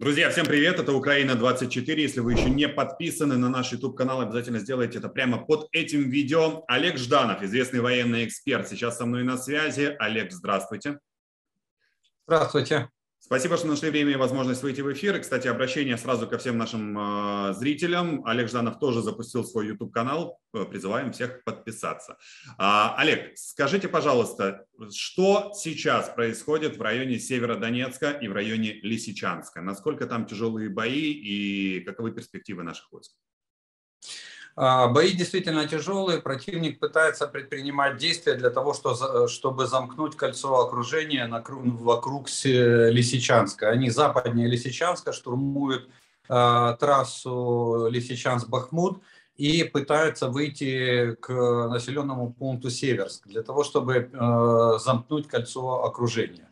Друзья, всем привет, это Украина 24, если вы еще не подписаны на наш YouTube-канал, обязательно сделайте это прямо под этим видео. Олег Жданов, известный военный эксперт, сейчас со мной на связи. Олег, здравствуйте. Здравствуйте. Спасибо, что нашли время и возможность выйти в эфир. И, кстати, обращение сразу ко всем нашим зрителям. Олег Жданов тоже запустил свой YouTube-канал, призываем всех подписаться. Олег, скажите, пожалуйста, что сейчас происходит в районе Северодонецка и в районе Лисичанска? Насколько там тяжелые бои и каковы перспективы наших войск? Бои действительно тяжелые, противник пытается предпринимать действия для того, чтобы замкнуть кольцо окружения вокруг Лисичанска. Они западнее Лисичанска штурмуют трассу Лисичанск-Бахмут и пытаются выйти к населенному пункту Северск для того, чтобы замкнуть кольцо окружения.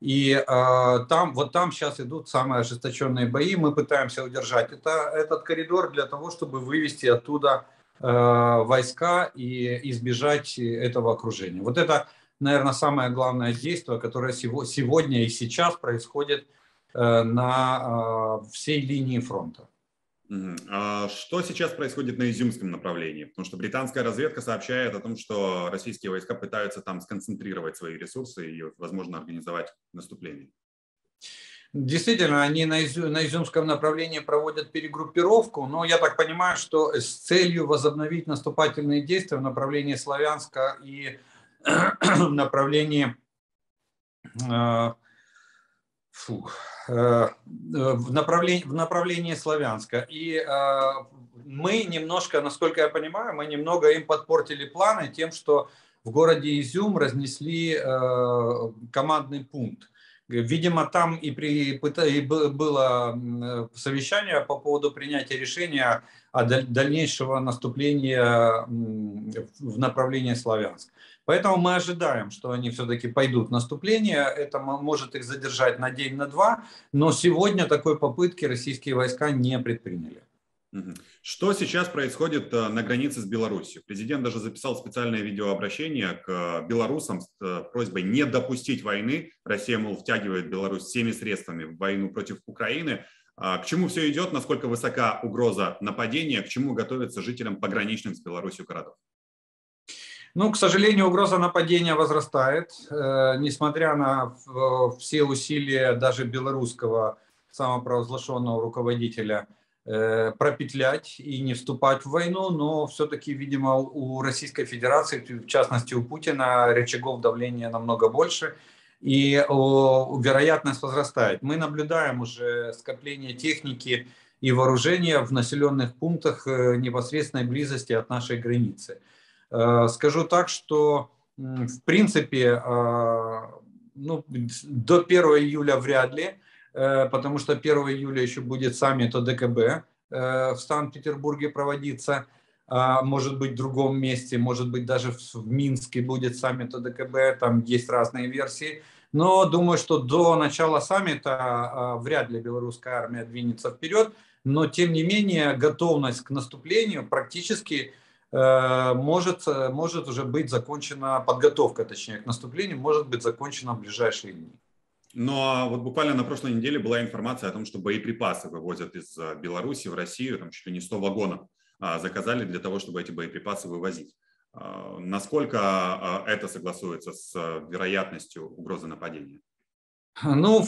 И там сейчас идут самые ожесточенные бои. Мы пытаемся удержать этот коридор для того, чтобы вывести оттуда войска и избежать этого окружения. Вот это, наверное, самое главное действие, которое сегодня и сейчас происходит на всей линии фронта. Что сейчас происходит на изюмском направлении? Потому что британская разведка сообщает о том, что российские войска пытаются там сконцентрировать свои ресурсы и, возможно, организовать наступление. Действительно, они на изюмском направлении проводят перегруппировку, но я так понимаю, что с целью возобновить наступательные действия в направлении Слов'янска и в направлении... в направлении Слов'янска. И мы немножко, насколько я понимаю, мы немного им подпортили планы тем, что в городе Изюм разнесли командный пункт. Видимо, там и было совещание по поводу принятия решения о дальнейшего наступления в направлении Слов'янск. Поэтому мы ожидаем, что они все-таки пойдут в наступление. Это может их задержать на день, на два. Но сегодня такой попытки российские войска не предприняли. Что сейчас происходит на границе с Беларусью? Президент даже записал специальное видеообращение к белорусам с просьбой не допустить войны. Россия, мол, втягивает Беларусь всеми средствами в войну против Украины. К чему все идет? Насколько высока угроза нападения? К чему готовятся жителям пограничных с Беларусью городов? Ну, к сожалению, угроза нападения возрастает. Несмотря на все усилия даже белорусского самопровозглашенного руководителя пропетлять и не вступать в войну, но все-таки, видимо, у Российской Федерации, в частности у Путина, рычагов давления намного больше, и вероятность возрастает. Мы наблюдаем уже скопление техники и вооружения в населенных пунктах непосредственной близости от нашей границы. Скажу так, что, в принципе, ну, до 1 июля вряд ли, потому что 1 июля еще будет саммит ОДКБ в Санкт-Петербурге проводиться, может быть в другом месте, может быть даже в Минске будет саммит ОДКБ, там есть разные версии. Но думаю, что до начала саммита вряд ли белорусская армия двинется вперед, но тем не менее готовность к наступлению практически может уже быть закончена, подготовка точнее к наступлению может быть закончена в ближайшие дни. Но вот буквально на прошлой неделе была информация о том, что боеприпасы вывозят из Беларуси в Россию, там чуть ли не 100 вагонов заказали для того, чтобы эти боеприпасы вывозить. Насколько это согласуется с вероятностью угрозы нападения? Ну,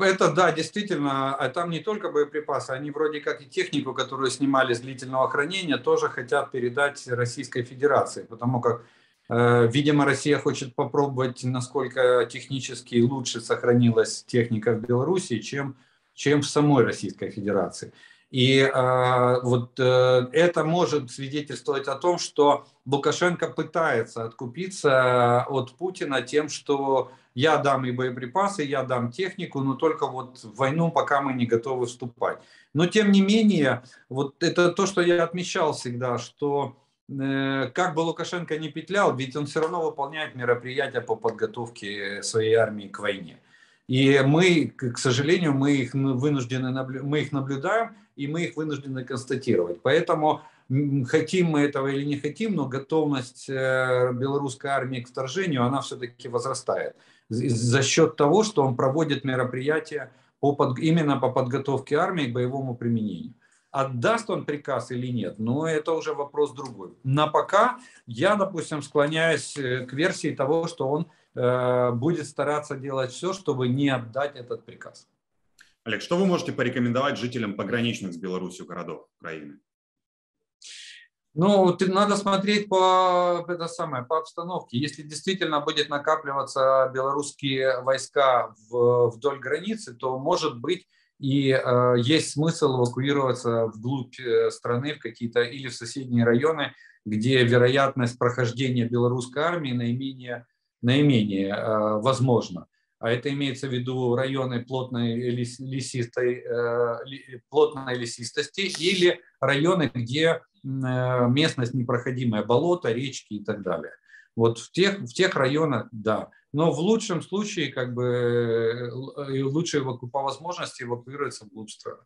это да, действительно, а там не только боеприпасы, они вроде как и технику, которую снимали с длительного хранения, тоже хотят передать Российской Федерации, потому как, видимо, Россия хочет попробовать, насколько технически лучше сохранилась техника в Беларуси, чем в самой Российской Федерации. И это может свидетельствовать о том, что Лукашенко пытается откупиться от Путина тем, что я дам и боеприпасы, я дам технику, но только вот в войну пока мы не готовы вступать. Но тем не менее, вот это то, что я отмечал всегда, что как бы Лукашенко не петлял, ведь он все равно выполняет мероприятия по подготовке своей армии к войне. И мы, к сожалению, мы их наблюдаем, и мы их вынуждены констатировать. Поэтому, хотим мы этого или не хотим, но готовность белорусской армии к вторжению, она все-таки возрастает. За счет того, что он проводит мероприятия именно по подготовке армии к боевому применению. Отдаст он приказ или нет, но это уже вопрос другой. На пока я, допустим, склоняюсь к версии того, что он будет стараться делать все, чтобы не отдать этот приказ. Олег, что вы можете порекомендовать жителям пограничных с Беларусью городов Украины? Ну, надо смотреть по обстановке. Если действительно будет накапливаться белорусские войска вдоль границы, то, может быть, и есть смысл эвакуироваться вглубь страны, в какие-то или в соседние районы, где вероятность прохождения белорусской армии наименее возможна. А это имеется в виду районы плотной лесистости или районы, где местность непроходимая, болото, речки и так далее. Вот в тех районах, да. Но в лучшем случае, лучше по возможности эвакуироваться вглубь страны.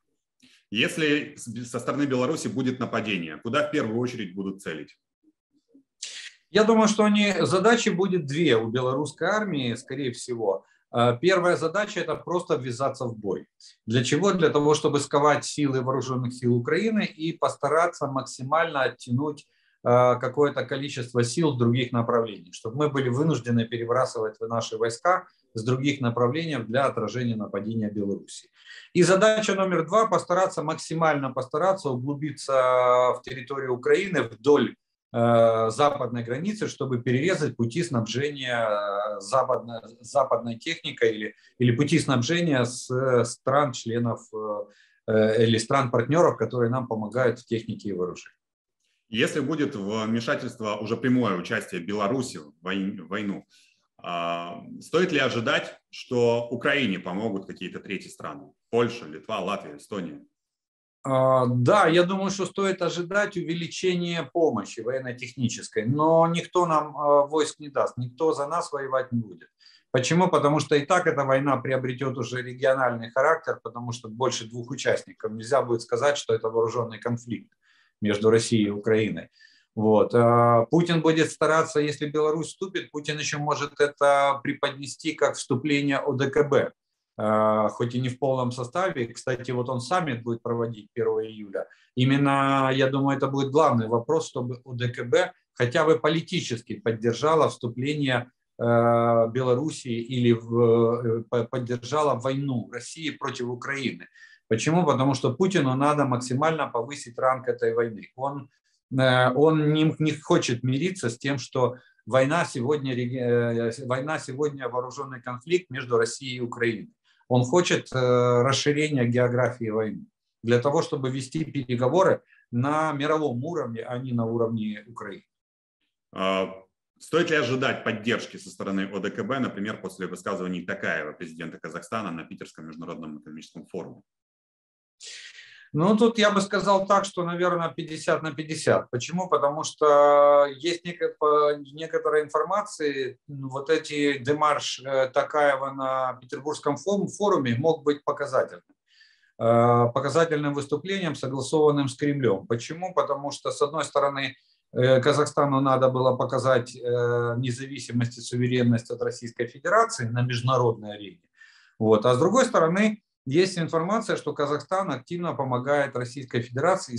Если со стороны Беларуси будет нападение, куда в первую очередь будут целить? Я думаю, что задачи будет две у белорусской армии, скорее всего. Первая задача – это просто ввязаться в бой. Для чего? Для того, чтобы сковать силы вооруженных сил Украины и постараться максимально оттянуть какое-то количество сил других направлений, чтобы мы были вынуждены перебрасывать наши войска с других направлений для отражения нападения Беларуси. И задача номер два – максимально постараться углубиться в территорию Украины вдоль западной границы, чтобы перерезать пути снабжения западной техникой или пути снабжения с стран-членов или стран-партнеров, которые нам помогают в технике и вооружении. Если будет вмешательство, уже прямое участие Беларуси в войну, стоит ли ожидать, что Украине помогут какие-то третьи страны? Польша, Литва, Латвия, Эстония? Да, я думаю, что стоит ожидать увеличения помощи военно-технической, но никто нам войск не даст, никто за нас воевать не будет. Почему? Потому что и так эта война приобретет уже региональный характер, потому что больше двух участников. Нельзя будет сказать, что это вооруженный конфликт между Россией и Украиной. Вот. Путин будет стараться, если Беларусь вступит, Путин еще может это преподнести как вступление ОДКБ. Хоть и не в полном составе. Кстати, вот он саммит будет проводить 1 июля. Именно, я думаю, это будет главный вопрос, чтобы ОДКБ хотя бы политически поддержала вступление Белоруссии или поддержала войну России против Украины. Почему? Потому что Путину надо максимально повысить ранг этой войны. Он не хочет мириться с тем, что война сегодня вооруженный конфликт между Россией и Украиной. Он хочет расширения географии войны для того, чтобы вести переговоры на мировом уровне, а не на уровне Украины. Стоит ли ожидать поддержки со стороны ОДКБ, например, после высказываний Токаева, президента Казахстана, на Питерском международном экономическом форуме? Ну, тут я бы сказал так, что, наверное, 50 на 50. Почему? Потому что есть некоторая информация, вот эти демарш Токаева на Петербургском форуме мог быть показательным выступлением, согласованным с Кремлем. Почему? Потому что, с одной стороны, Казахстану надо было показать независимость и суверенность от Российской Федерации на международной арене. Вот. А с другой стороны, есть информация, что Казахстан активно помогает Российской Федерации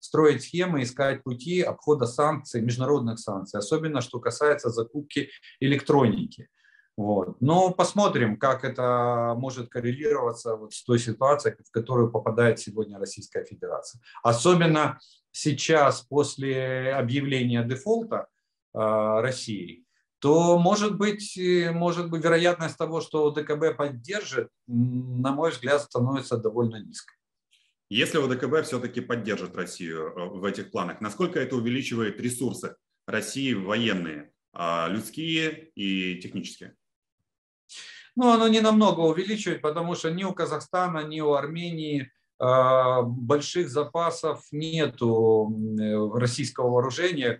строить схемы, искать пути обхода санкций, международных санкций, особенно что касается закупки электроники. Вот. Но посмотрим, как это может коррелироваться вот с той ситуацией, в которую попадает сегодня Российская Федерация. Особенно сейчас, после объявления дефолта России, то, может быть, вероятность того, что ОДКБ поддержит, на мой взгляд, становится довольно низкой. Если ОДКБ все-таки поддержит Россию в этих планах, насколько это увеличивает ресурсы России военные, людские и технические? Ну, оно не намного увеличивает, потому что ни у Казахстана, ни у Армении больших запасов нету российского вооружения,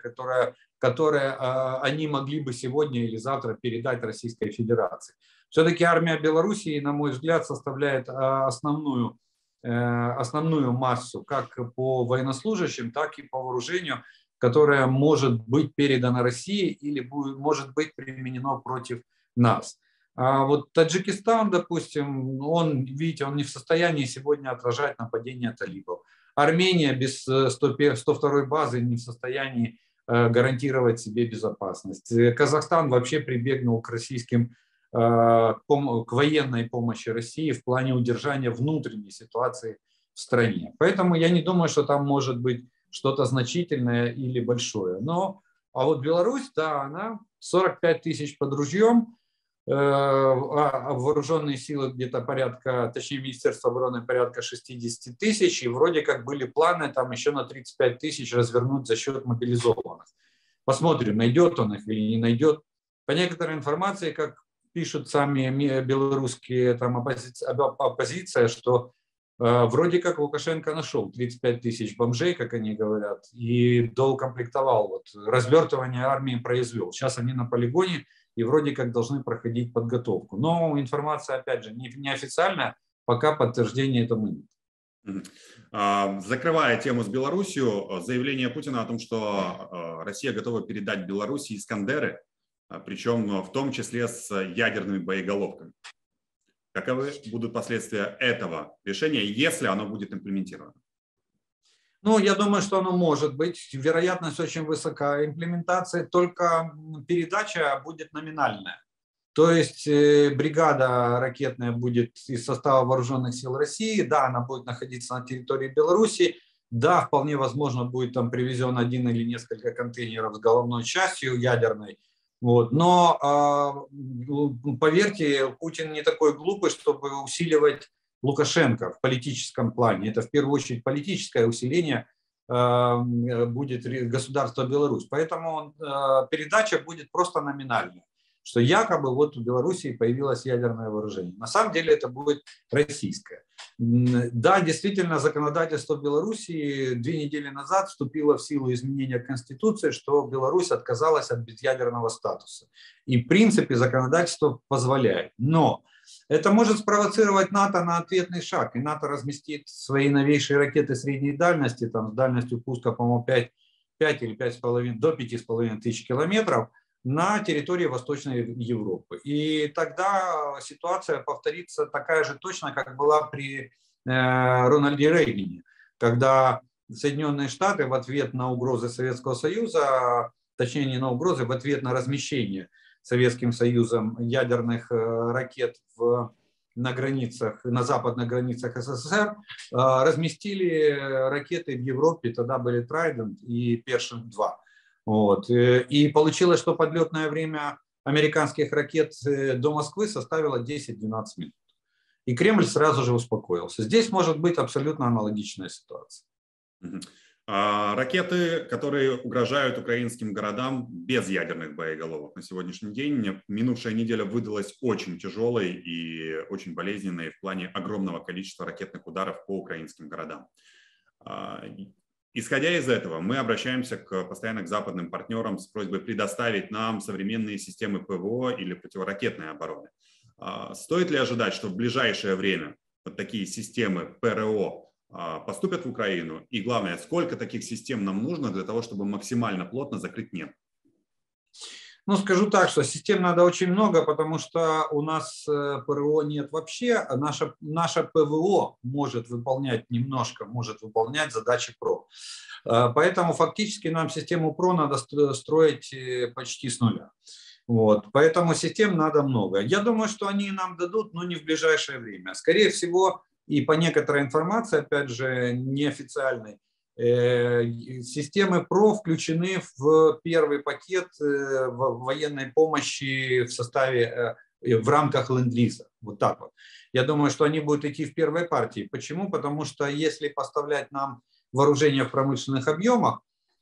которые они могли бы сегодня или завтра передать Российской Федерации. Все-таки армия Белоруссии, на мой взгляд, составляет основную массу как по военнослужащим, так и по вооружению, которое может быть передано России или может быть применено против нас. А вот Таджикистан, допустим, он, видите, он не в состоянии сегодня отражать нападение талибов. Армения без 102-й базы не в состоянии гарантировать себе безопасность. Казахстан вообще прибегнул к российским, к военной помощи России в плане удержания внутренней ситуации в стране. Поэтому я не думаю, что там может быть что-то значительное или большое. Но, а вот Беларусь, да, она 45 тысяч под ружьем, а вооруженные силы где-то порядка, точнее Министерство обороны порядка 60 тысяч, и вроде как были планы там еще на 35 тысяч развернуть за счет мобилизованных. Посмотрим, найдет он их или не найдет. По некоторой информации, как пишут сами белорусские там оппозиция, что вроде как Лукашенко нашел 35 тысяч бомжей, как они говорят, и доукомплектовал, вот, развертывание армии произвел. Сейчас они на полигоне и вроде как должны проходить подготовку. Но информация, опять же, неофициальная, пока подтверждения этому нет. Закрывая тему с Беларусью, заявление Путина о том, что Россия готова передать Беларуси «Искандеры», причем в том числе с ядерными боеголовками. Каковы будут последствия этого решения, если оно будет имплементировано? Ну, я думаю, что оно может быть. Вероятность очень высока имплементации, только передача будет номинальная. То есть бригада ракетная будет из состава Вооруженных сил России, да, она будет находиться на территории Беларуси, да, вполне возможно, будет там привезен один или несколько контейнеров с головной частью ядерной. Вот. Но поверьте, Путин не такой глупый, чтобы усиливать Лукашенко в политическом плане. Это в первую очередь политическое усиление будет государства Беларусь. Поэтому передача будет просто номинальная, что якобы вот у Белоруссии появилось ядерное вооружение. На самом деле это будет российское. Да, действительно, законодательство Белоруссии 2 недели назад вступило в силу изменения Конституции, что Беларусь отказалась от безъядерного статуса. И в принципе законодательство позволяет. Но это может спровоцировать НАТО на ответный шаг. И НАТО разместит свои новейшие ракеты средней дальности, там, с дальностью пуска, по-моему, 5 или 5,5 до 5,5 тысяч километров, на территории Восточной Европы. И тогда ситуация повторится такая же точно, как была при Рональде Рейгане, когда Соединенные Штаты в ответ на угрозы Советского Союза, точнее не на угрозы, в ответ на размещение Советским Союзом ядерных ракет на границах, на западных границах СССР, разместили ракеты в Европе, тогда были Трайдент и Першин-2. Вот. И получилось, что подлетное время американских ракет до Москвы составило 10-12 минут. И Кремль сразу же успокоился. Здесь может быть абсолютно аналогичная ситуация. Ракеты, которые угрожают украинским городам без ядерных боеголовок на сегодняшний день. Минувшая неделя выдалась очень тяжелой и очень болезненной в плане огромного количества ракетных ударов по украинским городам. Исходя из этого, мы обращаемся постоянно к западным партнерам с просьбой предоставить нам современные системы ПВО или противоракетной обороны. Стоит ли ожидать, что в ближайшее время вот такие системы ПРО поступят в Украину? И главное, сколько таких систем нам нужно для того, чтобы максимально плотно закрыть небо? Ну, скажу так, что систем надо очень много, потому что у нас ПРО нет вообще. Наша ПВО может выполнять немножко, может выполнять задачи ПРО. Поэтому фактически нам систему ПРО надо строить почти с нуля. Вот. Поэтому систем надо много. Я думаю, что они нам дадут, но не в ближайшее время. Скорее всего, и по некоторой информации, опять же, неофициальной, системы ПРО включены в первый пакет военной помощи в рамках ленд-лиза. Вот так вот. Я думаю, что они будут идти в первой партии. Почему? Потому что если поставлять нам вооружение в промышленных объемах,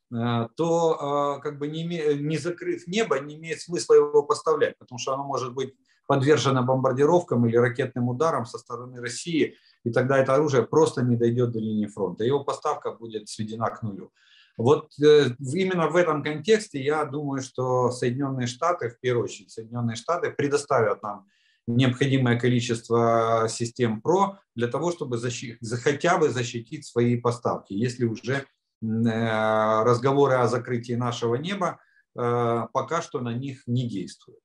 то как бы не закрыв небо, не имеет смысла его поставлять, потому что оно может быть подвержена бомбардировкам или ракетным ударам со стороны России, и тогда это оружие просто не дойдет до линии фронта, его поставка будет сведена к нулю. Вот именно в этом контексте я думаю, что Соединенные Штаты, в первую очередь Соединенные Штаты, предоставят нам необходимое количество систем ПРО для того, чтобы хотя бы защитить свои поставки, если уже разговоры о закрытии нашего неба пока что на них не действуют.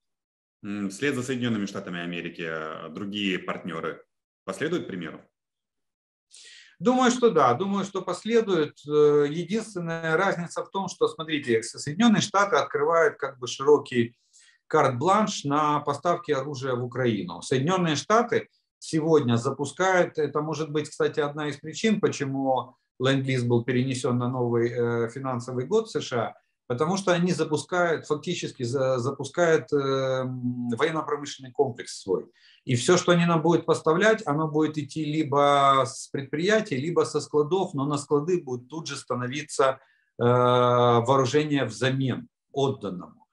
Вслед за Соединенными Штатами Америки другие партнеры последуют примеру? Думаю, что да. Думаю, что последует. Единственная разница в том, что, смотрите, Соединенные Штаты открывают как бы широкий карт-бланш на поставки оружия в Украину. Соединенные Штаты сегодня запускают, это может быть, кстати, одна из причин, почему Ленд-лиз был перенесен на новый финансовый год в США, потому что они запускают, фактически запускают военно-промышленный комплекс свой. И все, что они нам будут поставлять, оно будет идти либо с предприятий, либо со складов, но на склады будет тут же становиться вооружение взамен отданному.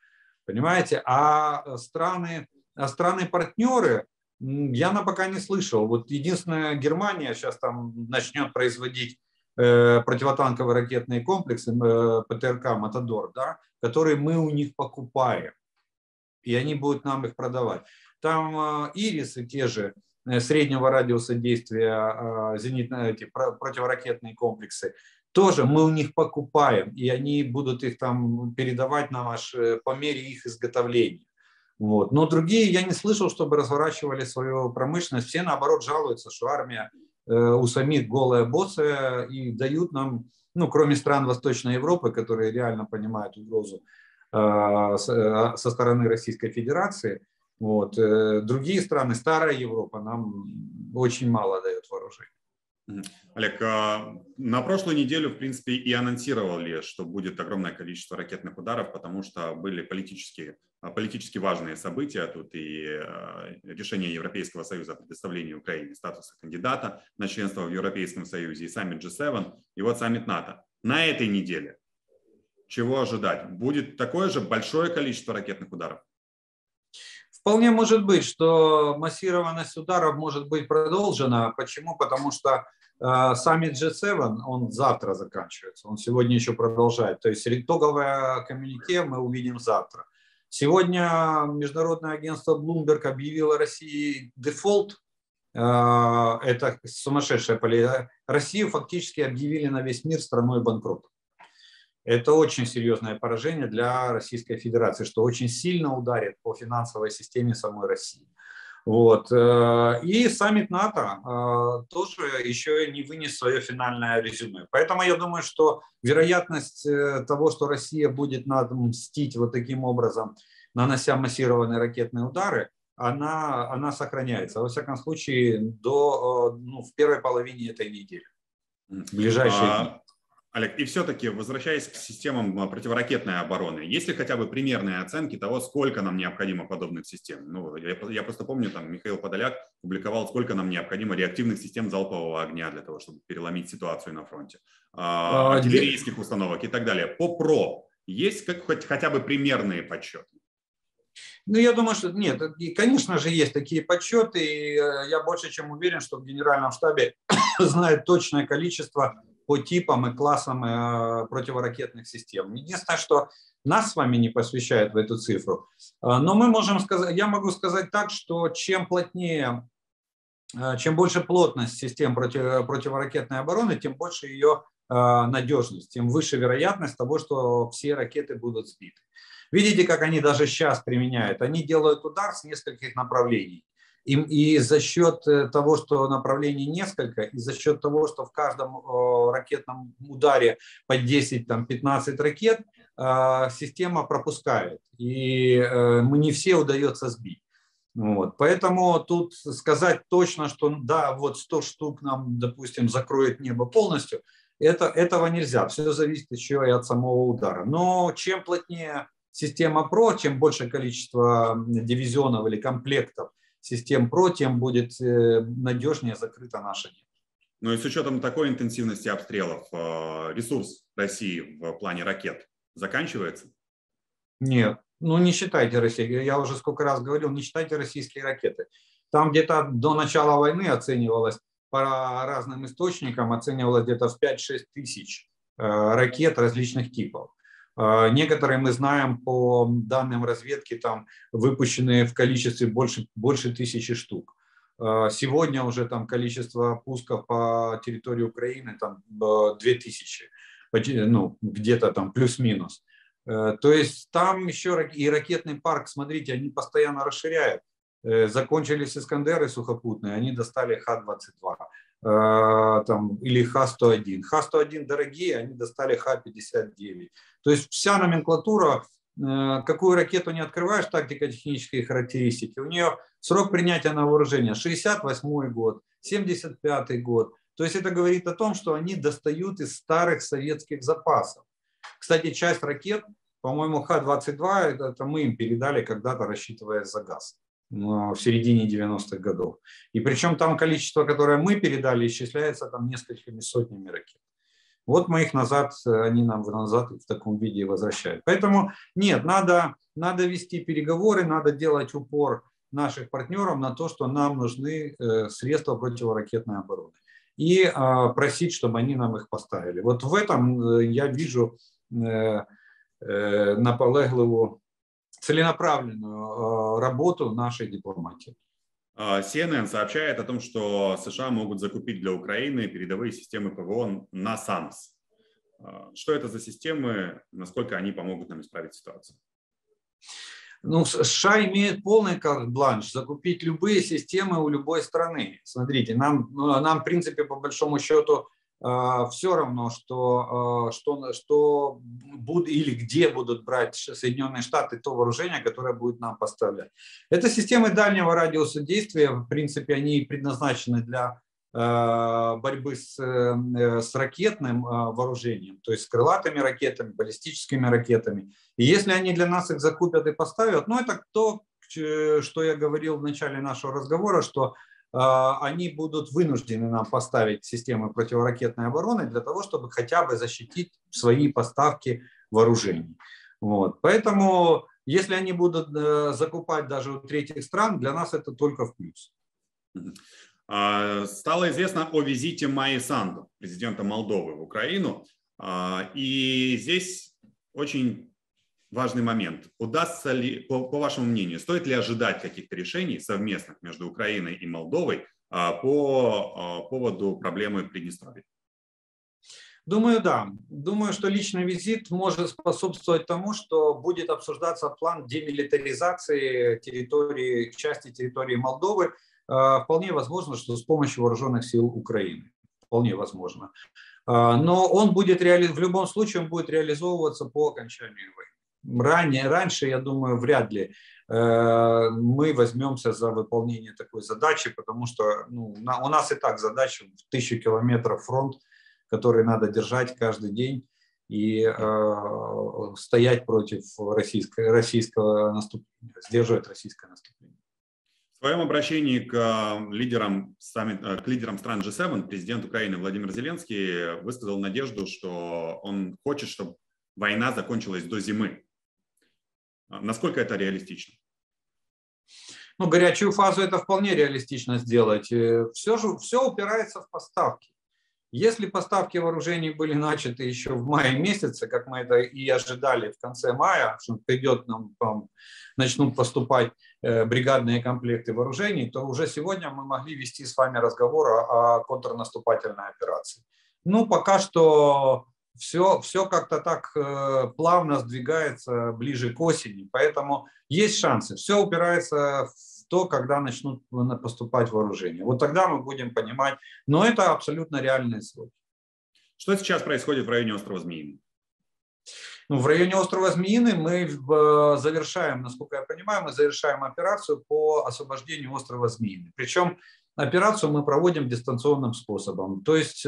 Понимаете? А страны-партнеры, я пока не слышал. Вот единственная Германия сейчас там начнет производить противотанковые ракетные комплексы, ПТРК, Матадор, да, которые мы у них покупаем, и они будут нам их продавать. Там ирисы те же, среднего радиуса действия, зенитные, эти противоракетные комплексы, тоже мы у них покупаем, и они будут их там передавать нам аж по мере их изготовления. Вот. Но другие, я не слышал, чтобы разворачивали свою промышленность, все наоборот жалуются, что армия у самих голые боссы и дают нам, ну, кроме стран Восточной Европы, которые реально понимают угрозу со стороны Российской Федерации, вот, другие страны, старая Европа, нам очень мало дает вооружений. Олег, на прошлой неделе, в принципе, и анонсировали, что будет огромное количество ракетных ударов, потому что были политически важные события. Тут и решение Европейского Союза о предоставлении Украине статуса кандидата на членство в Европейском Союзе, и саммит G7, и вот саммит НАТО. На этой неделе чего ожидать? Будет такое же большое количество ракетных ударов? Вполне может быть, что массированность ударов может быть продолжена. Почему? Потому что саммит G7, он завтра заканчивается, он сегодня еще продолжает. То есть итоговое коммюнике мы увидим завтра. Сегодня международное агентство Bloomberg объявило России дефолт. Это сумасшедшая политика. Россию фактически объявили на весь мир страной банкротом. Это очень серьезное поражение для Российской Федерации, что очень сильно ударит по финансовой системе самой России. Вот. И саммит НАТО тоже еще не вынес свое финальное резюме. Поэтому я думаю, что вероятность того, что Россия будет нам мстить вот таким образом, нанося массированные ракетные удары, она сохраняется. Во всяком случае, в первой половине этой недели, в ближайшие дни. Олег, и все-таки, возвращаясь к системам противоракетной обороны, есть ли хотя бы примерные оценки того, сколько нам необходимо подобных систем? Ну, я просто помню, там Михаил Подоляк публиковал, сколько нам необходимо реактивных систем залпового огня для того, чтобы переломить ситуацию на фронте, артиллерийских установок и так далее. По ПРО есть хотя бы примерные подсчеты? Ну, я думаю, что нет. И, конечно же, есть такие подсчеты. И я больше чем уверен, что в Генеральном штабе знают точное количество по типам и классам противоракетных систем. Единственное, что нас с вами не посвящают в эту цифру, но мы можем сказать, я могу сказать так, что чем плотнее, чем больше плотность систем противоракетной обороны, тем больше ее надежность, тем выше вероятность того, что все ракеты будут сбиты. Видите, как они даже сейчас применяют? Они делают удар с нескольких направлений. И за счет того, что направлений несколько, и за счет того, что в каждом ракетном ударе по 10-15 ракет, система пропускает. И мы не все удается сбить. Вот. Поэтому тут сказать точно, что да, вот 100 штук нам, допустим, закроет небо полностью, этого нельзя. Все зависит еще и от самого удара. Но чем плотнее система ПРО, чем больше количество дивизионов или комплектов систем ПРО, тем будет надежнее закрыта наша нефть. Ну и с учетом такой интенсивности обстрелов, ресурс России в плане ракет заканчивается? Нет, ну не считайте Россию, я уже сколько раз говорил, не считайте российские ракеты. Там где-то до начала войны оценивалось, по разным источникам, оценивалось где-то в 5-6 тысяч ракет различных типов. Некоторые мы знаем по данным разведки, там выпущены в количестве больше 1000 штук. Сегодня уже там количество пусков по территории Украины там 2000, ну, где-то там плюс-минус. То есть там еще и ракетный парк, смотрите, они постоянно расширяют. Закончились «Искандеры» сухопутные, они достали Х-22 там, или Х-101. Х-101 дорогие, они достали Х-59. То есть вся номенклатура, какую ракету не открываешь, тактико-технические характеристики, у нее срок принятия на вооружение 68-й год, 75-й год. То есть это говорит о том, что они достают из старых советских запасов. Кстати, часть ракет, по-моему, Х-22, это мы им передали когда-то, рассчитывая за газ в середине 90-х годов. И причем там количество, которое мы передали, исчисляется там несколькими сотнями ракет. Вот мы их назад, они нам назад в таком виде возвращают. Поэтому нет, надо вести переговоры, надо делать упор наших партнеров на то, что нам нужны средства противоракетной обороны. И просить, чтобы они нам их поставили. Вот в этом я вижу наполегливую, целенаправленную работу нашей дипломатии. CNN сообщает о том, что США могут закупить для Украины передовые системы ПВО NASAMS. Что это за системы, насколько они помогут нам исправить ситуацию? Ну, США имеет полный карт-бланш закупить любые системы у любой страны. Смотрите, нам в принципе, по большому счету, все равно, что будут или где будут брать Соединенные Штаты то вооружение, которое будет нам поставлять. Это системы дальнего радиуса действия, в принципе, они предназначены для борьбы с ракетным вооружением, то есть с крылатыми ракетами, баллистическими ракетами. И если они для нас их закупят и поставят, ну это то, что я говорил в начале нашего разговора, что они будут вынуждены нам поставить системы противоракетной обороны для того, чтобы хотя бы защитить свои поставки вооружений. Вот. Поэтому если они будут закупать даже у третьих стран, для нас это только в плюс. Стало известно о визите Майи Санду, президента Молдовы, в Украину. И здесь очень важный момент. Удастся ли, по вашему мнению, стоит ли ожидать каких-то решений совместных между Украиной и Молдовой по поводу проблемы Приднестровья? Думаю, да. Думаю, что личный визит может способствовать тому, что будет обсуждаться план демилитаризации территории, части территории Молдовы. Вполне возможно, что с помощью вооруженных сил Украины. Вполне возможно. Но он будет в любом случае он будет реализовываться по окончанию войны. Раньше, я думаю, вряд ли мы возьмемся за выполнение такой задачи, потому что у нас и так задача в 1000 километров фронт, который надо держать каждый день и стоять против сдерживать российское наступление. В своем обращении к лидерам стран G7 президент Украины Владимир Зеленский высказал надежду, что он хочет, чтобы война закончилась до зимы. Насколько это реалистично? Ну, горячую фазу это вполне реалистично сделать. Все упирается в поставки. Если поставки вооружений были начаты еще в мае месяце, как мы это и ожидали в конце мая, что придет нам, начнут поступать бригадные комплекты вооружений, то уже сегодня мы могли вести с вами разговор о контрнаступательной операции. Ну, пока что все как-то так плавно сдвигается ближе к осени, поэтому есть шансы. Все упирается в то, когда начнут поступать вооружения. Вот тогда мы будем понимать, но это абсолютно реальные сроки. Что сейчас происходит в районе острова Змеиный? В районе острова Змеиный мы завершаем, насколько я понимаю, операцию по освобождению острова Змеиный. Причем операцию мы проводим дистанционным способом. То есть,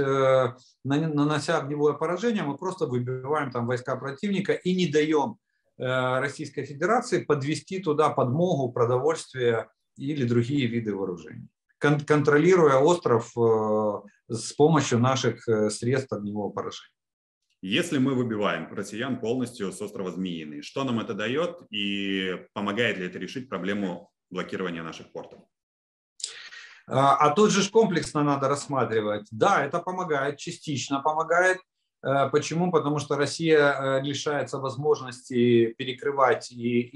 нанося огневое поражение, мы просто выбиваем там войска противника и не даем Российской Федерации подвести туда подмогу, продовольствие или другие виды вооружений, контролируя остров с помощью наших средств огневого поражения. Если мы выбиваем россиян полностью с острова Змеиный, что нам это дает и помогает ли это решить проблему блокирования наших портов? А тут же комплексно надо рассматривать. Да, это помогает, частично помогает. Почему? Потому что Россия лишается возможности перекрывать и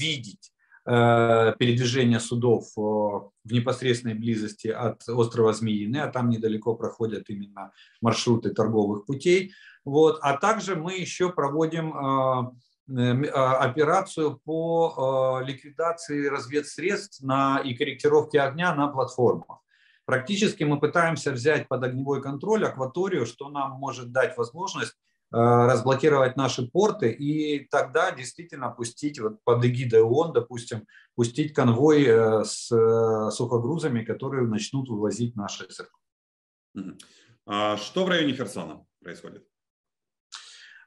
видеть передвижение судов в непосредственной близости от острова Змеиный, а там недалеко проходят именно маршруты торговых путей. Вот. А также мы еще проводим операцию по ликвидации разведсредств и корректировке огня на платформах. Практически мы пытаемся взять под огневой контроль акваторию, что нам может дать возможность разблокировать наши порты и тогда действительно пустить, вот под эгидой ООН, допустим, пустить конвой с сухогрузами, которые начнут вывозить наши церкви. Что в районе Херсона происходит?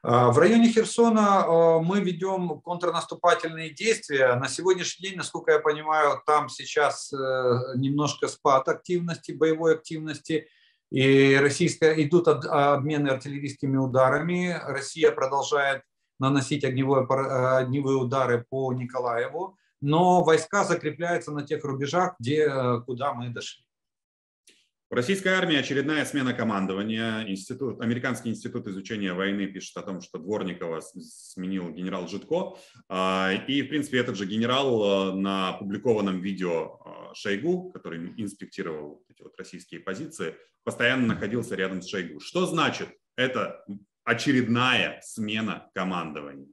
В районе Херсона мы ведем контрнаступательные действия. На сегодняшний день, насколько я понимаю, там сейчас немножко спад активности, боевой активности. И идут обмены артиллерийскими ударами. Россия продолжает наносить огневые удары по Николаеву. Но войска закрепляются на тех рубежах, куда мы дошли. Российская армия, очередная смена командования. Американский институт изучения войны пишет о том, что Дворникова сменил генерал Жидко. И, в принципе, этот же генерал на опубликованном видео Шойгу, который инспектировал эти вот российские позиции, постоянно находился рядом с Шойгу. Что значит это очередная смена командования?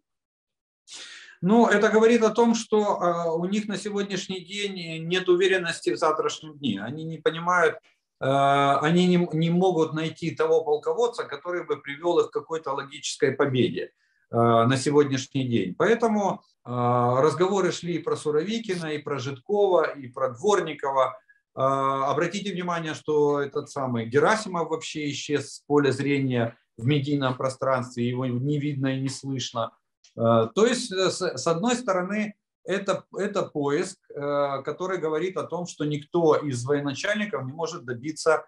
Ну, это говорит о том, что у них на сегодняшний день нет уверенности в завтрашнем дне. Они не понимают, они не могут найти того полководца, который бы привел их к какой-то логической победе на сегодняшний день. Поэтому разговоры шли и про Суровикина, и про Жидкова, и про Дворникова. Обратите внимание, что этот самый Герасимов вообще исчез с поля зрения в медийном пространстве, его не видно и не слышно. То есть, с одной стороны, это поиск, который говорит о том, что никто из военачальников не может добиться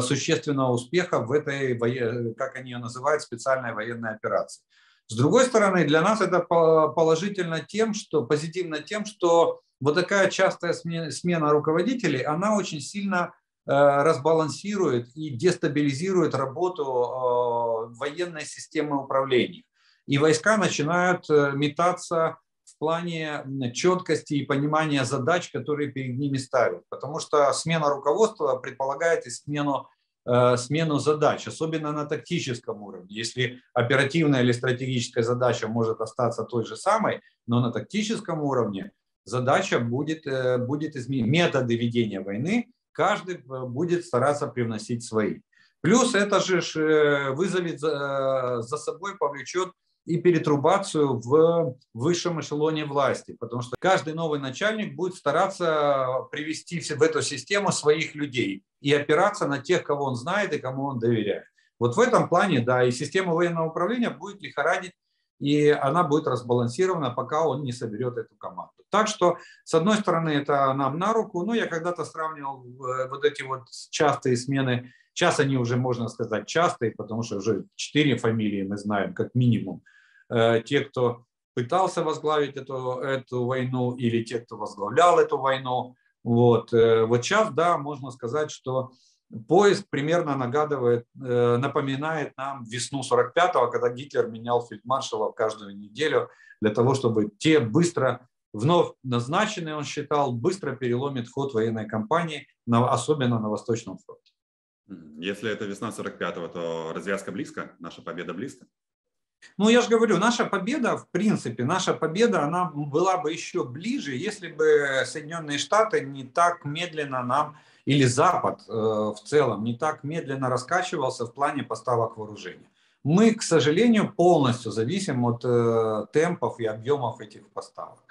существенного успеха в этой, как они ее называют, специальной военной операции. С другой стороны, для нас это положительно тем, что, позитивно тем, что вот такая частая смена руководителей, она очень сильно разбалансирует и дестабилизирует работу военной системы управления. И войска начинают метаться в плане четкости и понимания задач, которые перед ними ставят. Потому что смена руководства предполагает и смену задач, особенно на тактическом уровне. Если оперативная или стратегическая задача может остаться той же самой, но на тактическом уровне задача будет изменена. Методы ведения войны каждый будет стараться привносить свои. Плюс это же вызовет за собой, повлечет и перетрубацию в высшем эшелоне власти, потому что каждый новый начальник будет стараться привести в эту систему своих людей и опираться на тех, кого он знает и кому он доверяет. Вот в этом плане, да, и система военного управления будет лихорадить, и она будет разбалансирована, пока он не соберет эту команду. Так что, с одной стороны, это нам на руку. Ну, я когда-то сравнивал вот эти вот частые смены. Сейчас они уже, можно сказать, частые, потому что уже 4 фамилии мы знаем, как минимум. Те, кто пытался возглавить эту войну, или те, кто возглавлял эту войну. Вот сейчас, да, можно сказать, что поиск примерно напоминает нам весну 45-го, когда Гитлер менял фельдмаршалов каждую неделю для того, чтобы те быстро, вновь назначенные, он считал, быстро переломит ход военной кампании, особенно на Восточном фронте. Если это весна 45-го, то развязка близко, наша победа близко? Ну, я же говорю, наша победа, в принципе, она была бы еще ближе, если бы Соединенные Штаты не так медленно нам, или Запад в целом, не так медленно раскачивался в плане поставок вооружения. Мы, к сожалению, полностью зависим от темпов и объемов этих поставок.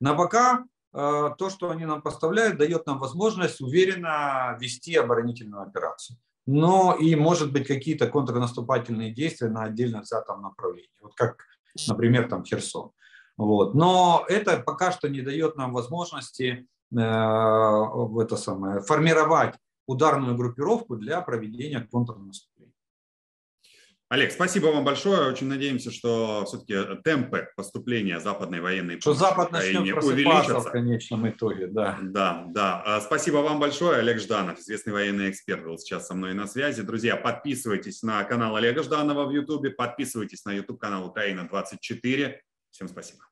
Но пока то, что они нам поставляют, дает нам возможность уверенно вести оборонительную операцию. Но и, может быть, какие-то контрнаступательные действия на отдельно взятом направлении. Вот как, например, там Херсон. Вот. Но это пока что не дает нам возможности формировать ударную группировку для проведения контрнаступления. Олег, спасибо вам большое. Очень надеемся, что все-таки темпы поступления западной военной помощи увеличатся в конечном итоге. Да. Спасибо вам большое. Олег Жданов, известный военный эксперт, был сейчас со мной на связи. Друзья, подписывайтесь на канал Олега Жданова в YouTube, подписывайтесь на YouTube канал Украина 24. Всем спасибо.